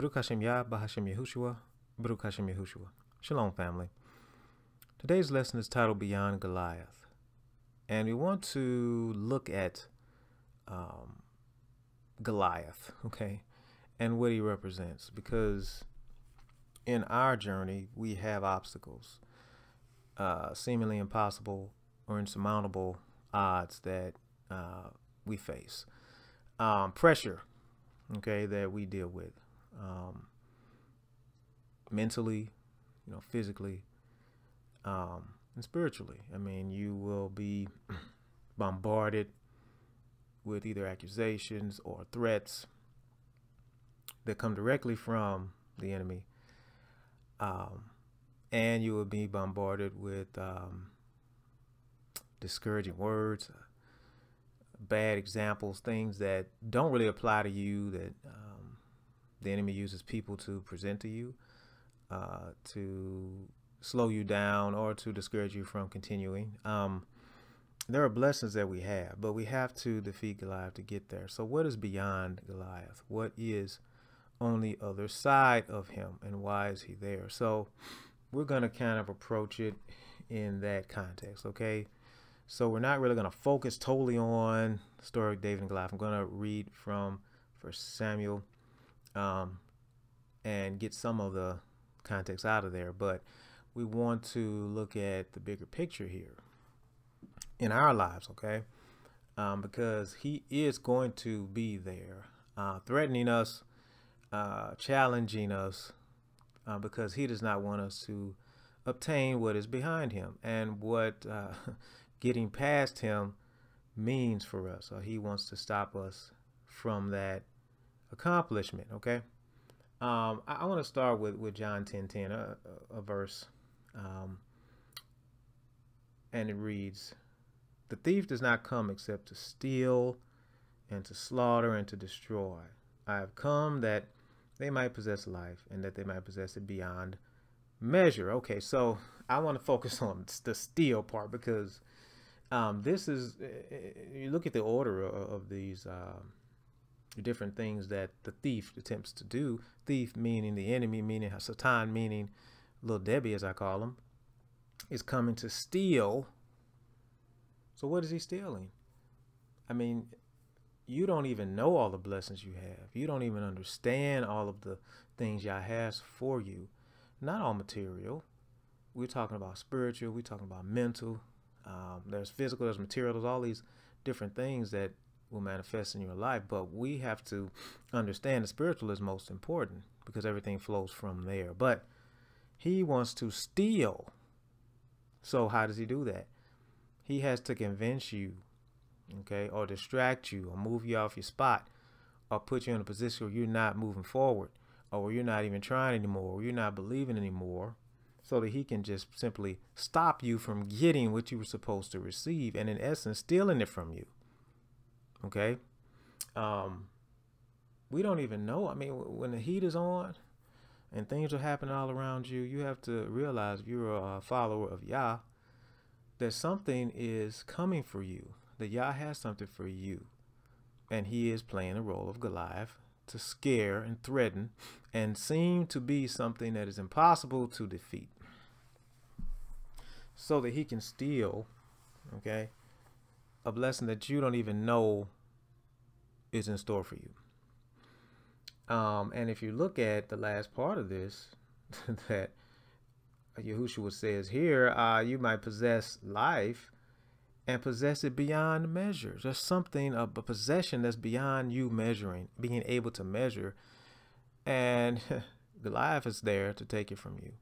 Baruch Hashem Yah, Bahashem Yahushuah, Baruch Hashem Yahushuah. Shalom, family. Today's lesson is titled Beyond Goliath. And we want to look at Goliath, okay, and what he represents. Because in our journey, we have obstacles, seemingly impossible or insurmountable odds that we face. Pressure, okay, that we deal with. Mentally, you know, physically, and spiritually. I mean, you will be bombarded with either accusations or threats that come directly from the enemy. And you will be bombarded with discouraging words, bad examples, things that don't really apply to you, that the enemy uses people to present to you, to slow you down or to discourage you from continuing. There are blessings that we have, but we have to defeat Goliath to get there. So what is beyond Goliath? What is on the other side of him, and why is he there? So we're going to kind of approach it in that context, okay? So we're not really going to focus totally on the story of David and Goliath. I'm going to read from 1 Samuel and get some of the context out of there. But we want to look at the bigger picture here in our lives, okay? Because he is going to be there, threatening us, challenging us, because he does not want us to obtain what is behind him and what getting past him means for us. So he wants to stop us from that accomplishment, okay? I want to start with John 10:10, a verse, and it reads, "The thief does not come except to steal and to slaughter and to destroy. I have come that they might possess life, and that they might possess it beyond measure." Okay, so I want to focus on the steal part, because this is, you look at the order of these different things that the thief attempts to do. Thief meaning the enemy, meaning Satan, meaning Little Debbie, as I call him, is coming to steal. So what is he stealing? I mean, you don't even know all the blessings you have. You don't even understand all of the things Yah has for you. Not all material. We're talking about spiritual. We're talking about mental. There's physical, there's material, there's all these different things that will manifest in your life. But we have to understand the spiritual is most important, because everything flows from there. But he wants to steal. So how does he do that? He has to convince you, okay, or distract you, or move you off your spot, or put you in a position where you're not moving forward, or where you're not even trying anymore, or you're not believing anymore, so that he can just simply stop you from getting what you were supposed to receive, and in essence, stealing it from you, okay? We don't even know. I mean, when the heat is on and things are happening all around you, you have to realize, if you're a follower of Yah, that something is coming for you, that Yah has something for you, and he is playing the role of Goliath to scare and threaten and seem to be something that is impossible to defeat, so that he can steal, okay, a blessing that you don't even know is in store for you. And if you look at the last part of this, that Yahushua says here, you might possess life and possess it beyond measure. There's something, a possession that's beyond you measuring, being able to measure. And Goliath is there to take it from you,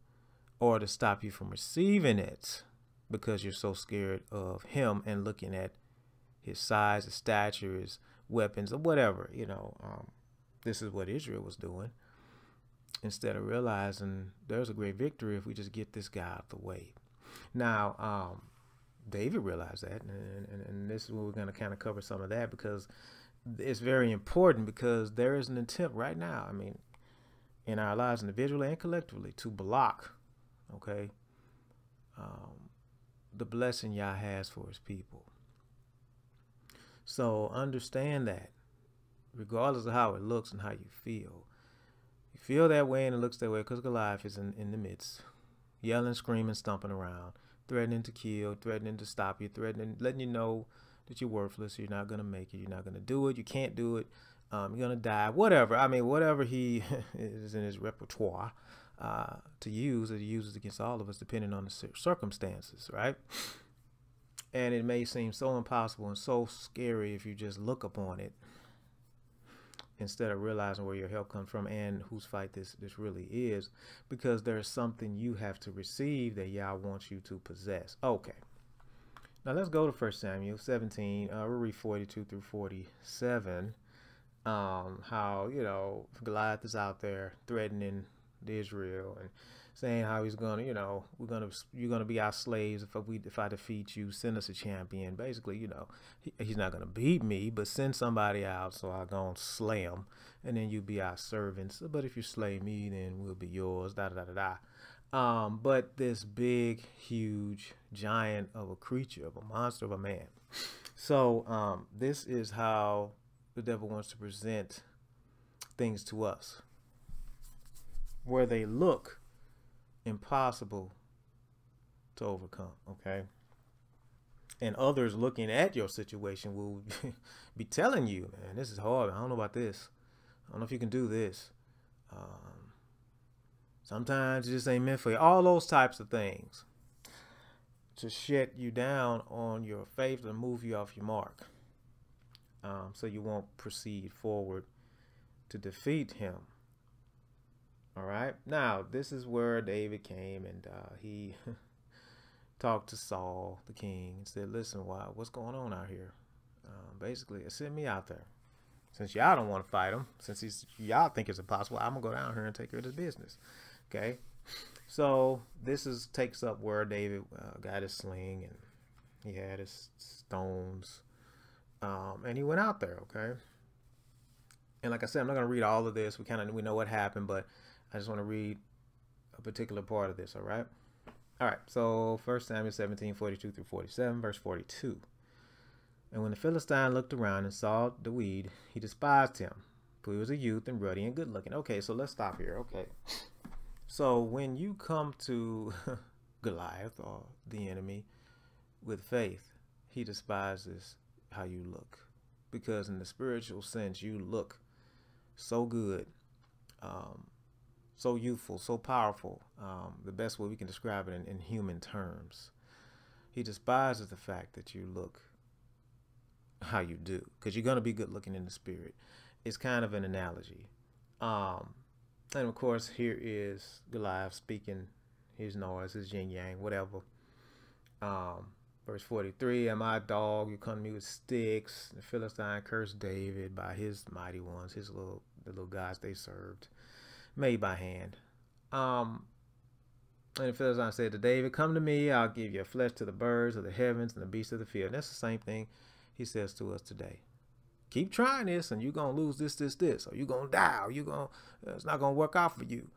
or to stop you from receiving it, because you're so scared of him and looking at his size, his stature, his weapons, or whatever. You know, this is what Israel was doing, instead of realizing there's a great victory if we just get this guy out of the way. Now, David realized that, and this is where we're going to kind of cover some of that, because it's very important, because there is an attempt right now, I mean, in our lives individually and collectively, to block, okay, the blessing Yah has for his people. So understand that, regardless of how it looks and how you feel, You feel that way and it looks that way because Goliath is in the midst, yelling, screaming, stomping around, threatening to kill, threatening to stop you, threatening, letting you know that you're worthless, you're not going to make it, you're not going to do it, you can't do it, you're going to die, whatever. I mean, whatever he is in his repertoire to use, that he uses against all of us depending on the circumstances, right? And it may seem so impossible and so scary if you just look upon it instead of realizing where your help comes from and whose fight this really is, because there's something you have to receive that Yah wants you to possess. Okay. Now let's go to 1 Samuel 17. We'll read 42 through 47. How, you know, Goliath is out there threatening Israel and saying how he's gonna, you know, you're gonna be our slaves if I defeat you. Send us a champion. Basically, you know, he's not gonna beat me, but send somebody out so I'll go and slay him, and then you be our servants. But if you slay me, then we'll be yours. Da da da da. But this big, huge giant of a creature, of a monster, of a man. So this is how the devil wants to present things to us, where they look impossible to overcome, okay? And others looking at your situation will be telling you, man, this is hard. I don't know about this. I don't know if you can do this. Sometimes it just ain't meant for you. All those types of things to shut you down on your faith and move you off your mark, so you won't proceed forward to defeat him. All right, now this is where David came and he talked to Saul, the king, and said, listen, what's going on out here? Basically, send me out there. Since y'all don't want to fight him, since y'all think it's impossible, I'm going to go down here and take care of this business. Okay, so this takes up where David got his sling and he had his stones, and he went out there, okay? And like I said, I'm not going to read all of this. We know what happened, but I just want to read a particular part of this, all right? All right, so 1 Samuel 17, 42 through 47, verse 42. And when the Philistine looked around and saw the weed, he despised him, for he was a youth and ruddy and good looking. Okay, so let's stop here, okay? So when you come to Goliath or the enemy with faith, he despises how you look, because in the spiritual sense, you look so good, so youthful, so powerful, the best way we can describe it in human terms. He despises the fact that you look how you do, because you're going to be good looking in the spirit. It's kind of an analogy. And of course, here is Goliath speaking his noise, his yin yang, whatever. Verse 43, am I a dog? You come to me with sticks. The Philistine cursed David by his mighty ones, the little gods they served, made by hand. And the Philistine said to David, come to me, I'll give your flesh to the birds of the heavens and the beasts of the field. And that's the same thing he says to us today. Keep trying this and you're going to lose this, or you're going to die, or it's not going to work out for you.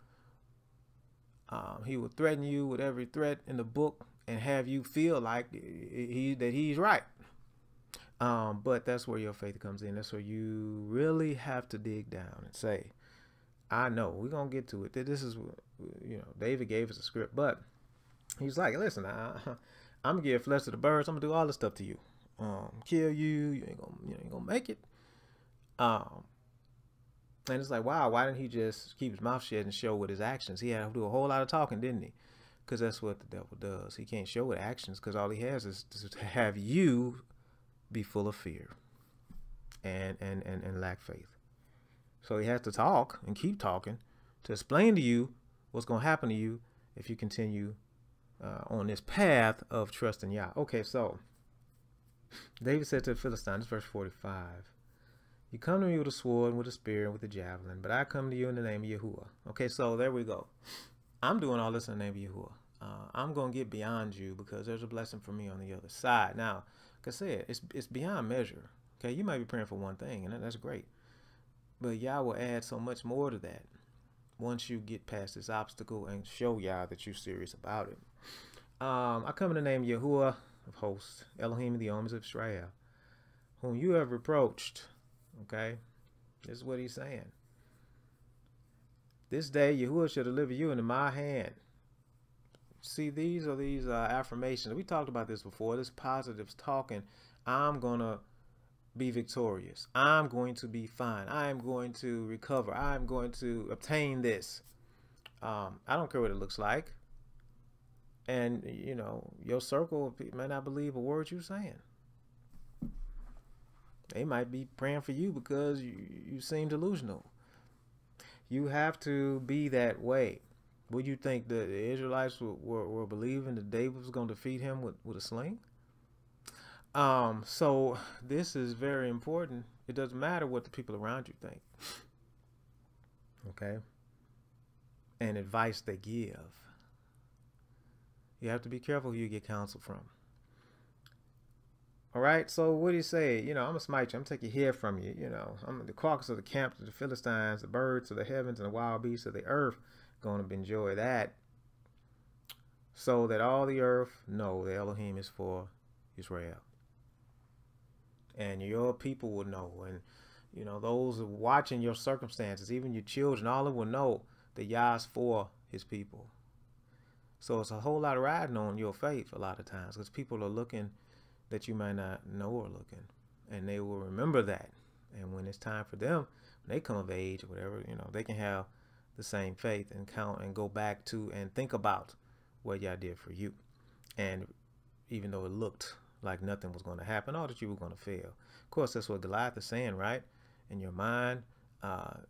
He will threaten you with every threat in the book and have you feel like he's right. But that's where your faith comes in. That's where you really have to dig down and say, I know, we're going to get to it. This is, you know, David gave us a script, but he's like, listen, I'm going to give flesh to the birds. I'm going to do all this stuff to you. Kill you. You ain't going to make it. And it's like, wow, why didn't he just keep his mouth shut and show with his actions? He had to do a whole lot of talking, didn't he? Because that's what the devil does. He can't show with actions because all he has is to have you be full of fear and lack faith. So he has to talk and keep talking to explain to you what's going to happen to you if you continue on this path of trusting Yah. Okay, so David said to the Philistine, this is verse 45, you come to me with a sword and with a spear and with a javelin, but I come to you in the name of Yahuah. Okay, so there we go. I'm doing all this in the name of Yahuah. I'm going to get beyond you because there's a blessing for me on the other side. Now, like I said, it's beyond measure. Okay, you might be praying for one thing, and that's great. But Yah will add so much more to that once you get past this obstacle and show Yah that you're serious about it. I come in the name of Yahuah of hosts, Elohim of the armies of Israel, whom you have reproached. Okay, this is what he's saying. This day Yahuah shall deliver you into my hand. See, these are these affirmations. We talked about this before. This positives talking. I'm going to be victorious. I'm going to be fine. I am going to recover. I am going to obtain this. I don't care what it looks like. And, you know, your circle may not believe a word you're saying. They might be praying for you because you seem delusional. You have to be that way. Would you think that the Israelites were believing that David was going to defeat him with a sling? So this is very important. It doesn't matter what the people around you think. Okay. And advice they give. You have to be careful who you get counsel from. All right. So what do you say? You know, I'm going to smite you. I'm going to take your hair from you. You know, I'm the carcass of the camp of the Philistines, the birds of the heavens and the wild beasts of the earth. Going to enjoy that, so that all the earth know the Elohim is for Israel, and your people will know, and you know those watching your circumstances, even your children, all of them will know that Yah is for His people. So it's a whole lot of riding on your faith a lot of times, because people are looking that you might not know are looking, and they will remember that. And when it's time for them, when they come of age or whatever, you know, they can have the same faith and count and go back to and think about what Yah did for you. And even though it looked like nothing was going to happen or that you were going to fail, of course that's what Goliath is saying, right? In your mind,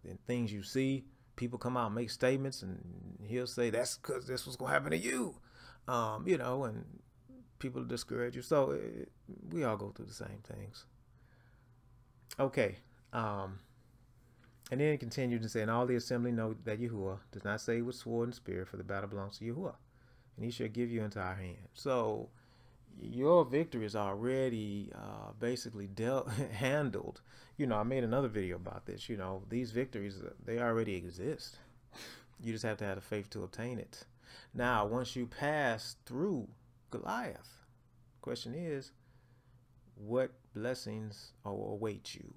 in things you see, people come out and make statements, and he'll say that's because this was going to happen to you, you know, and people discourage you. So we all go through the same things. Okay. And then it continued to say, and all the assembly know that Yahuah does not say with sword and spear, for the battle belongs to Yahuah, and he shall give you into our hand. So your victory is already basically handled. You know, I made another video about this. You know, these victories, they already exist. You just have to have the faith to obtain it. Now, once you pass through Goliath, the question is, what blessings await you?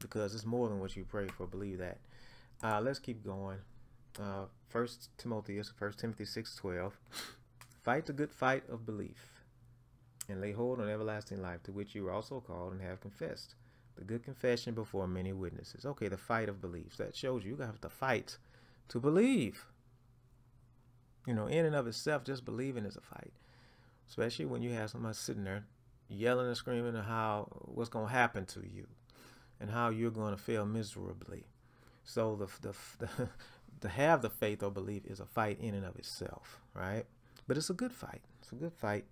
Because it's more than what you pray for. Believe that. Let's keep going. 1 Timothy 6:12. Fight the good fight of belief, and lay hold on everlasting life, to which you were also called and have confessed the good confession before many witnesses. Okay, the fight of belief. That shows you have to fight to believe. You know, in and of itself, just believing is a fight. Especially when you have somebody sitting there yelling and screaming how what's going to happen to you, and how you're going to fail miserably. So to have the faith or belief is a fight in and of itself, right? But it's a good fight. It's a good fight.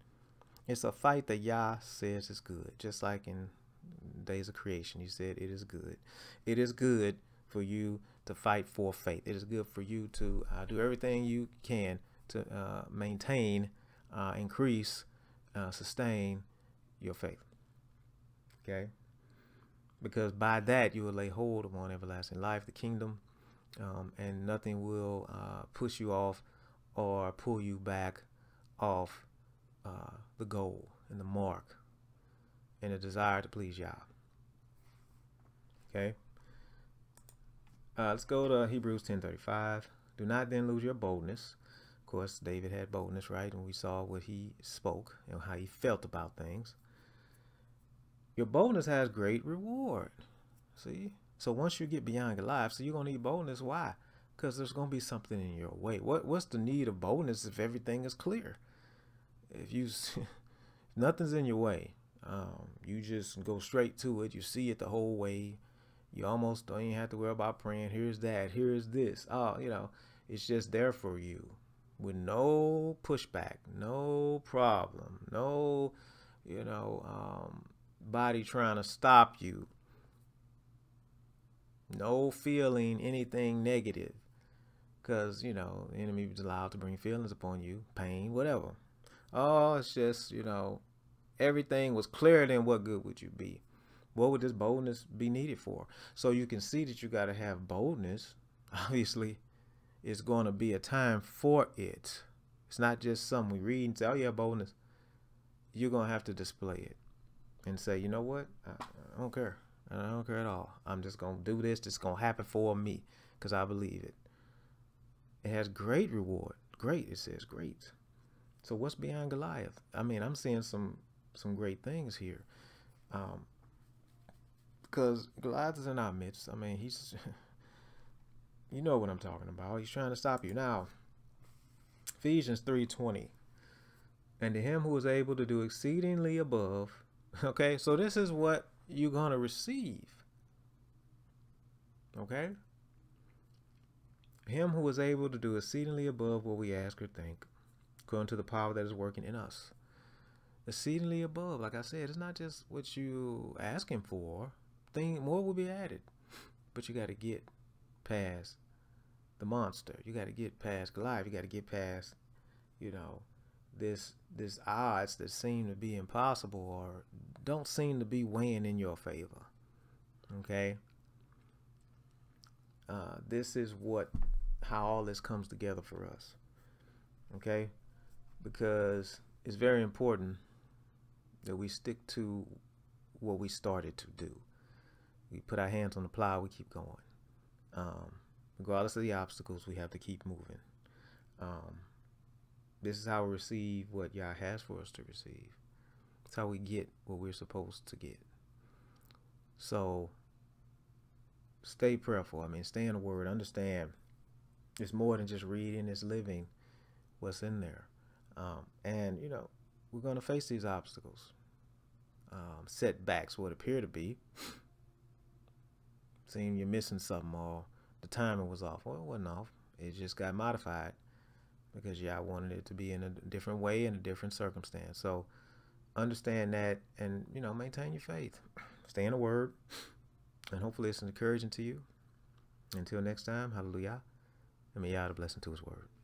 It's a fight that Yah says is good. Just like in days of creation, He said it is good. It is good for you to fight for faith. It is good for you to do everything you can to maintain, increase, sustain your faith. Okay? Because by that you will lay hold upon everlasting life, the kingdom, and nothing will push you off or pull you back off the goal and the mark and the desire to please Yah. Okay. Let's go to Hebrews 10:35. Do not then lose your boldness. Of course, David had boldness, right? And we saw what he spoke and how he felt about things. Your boldness has great reward. See? So once you get beyond Goliath, so you're going to need boldness. Why? Because there's going to be something in your way. What's the need of boldness if everything is clear? If you nothing's in your way, you just go straight to it. You see it the whole way. You almost don't even have to worry about praying. Here's that. Here's this. Oh, you know, it's just there for you with no pushback, no problem, no, you know, body trying to stop you, no feeling anything negative, because you know the enemy is allowed to bring feelings upon you, pain, whatever. Oh, it's just, you know, everything was clearer, then what good would you be? What would this boldness be needed for? So you can see that you got to have boldness. Obviously it's going to be a time for it. It's not just something we read and say, oh yeah, boldness. You're going to have to display it and say, you know what, I don't care. I don't care at all. I'm just going to do this. It's going to happen for me because I believe it. It has great reward. Great, it says great. So what's beyond Goliath? I mean, I'm seeing some great things here. Because Goliath is in our midst. I mean, he's, you know what I'm talking about. He's trying to stop you. Now, Ephesians 3:20. And to him who is able to do exceedingly above. Okay, so this is what you're going to receive. Okay? Him who is able to do exceedingly above what we ask or think, according to the power that is working in us. Exceedingly above, like I said, it's not just what you asking for. More will be added. But you got to get past the monster. You got to get past Goliath. You got to get past, you know, this odds that seem to be impossible or don't seem to be weighing in your favor. Okay? This is how all this comes together for us. Okay? Because it's very important that we stick to what we started to do. We put our hands on the plow, we keep going. Regardless of the obstacles, we have to keep moving. This is how we receive what Yah has for us to receive. It's how we get what we're supposed to get. So stay prayerful. I mean, stay in the word. Understand it's more than just reading. It's living what's in there. And, you know, we're going to face these obstacles. Setbacks, what appear to be. Seem you're missing something or the timing was off. Well, it wasn't off. It just got modified. Because Yah wanted it to be in a different way, in a different circumstance. So understand that and, you know, maintain your faith. Stay in the word. And hopefully it's encouraging to you. Until next time, hallelujah. And may Yah add a blessing to his word.